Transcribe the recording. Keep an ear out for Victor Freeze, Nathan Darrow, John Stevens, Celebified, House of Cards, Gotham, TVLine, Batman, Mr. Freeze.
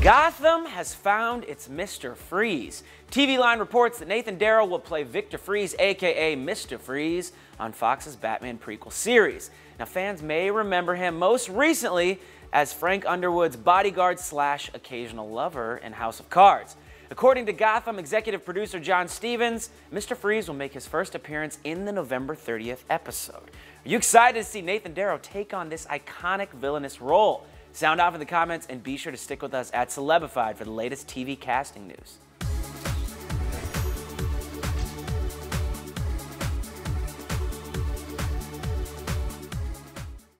Gotham has found its Mr. Freeze. TVLine reports that Nathan Darrow will play Victor Freeze, aka Mr. Freeze, on Fox's Batman prequel series. Now, fans may remember him most recently as Frank Underwood's bodyguard slash occasional lover in House of Cards. According to Gotham executive producer John Stevens, Mr. Freeze will make his first appearance in the November 30th episode. Are you excited to see Nathan Darrow take on this iconic villainous role? Sound off in the comments and be sure to stick with us at Celebified for the latest TV casting news.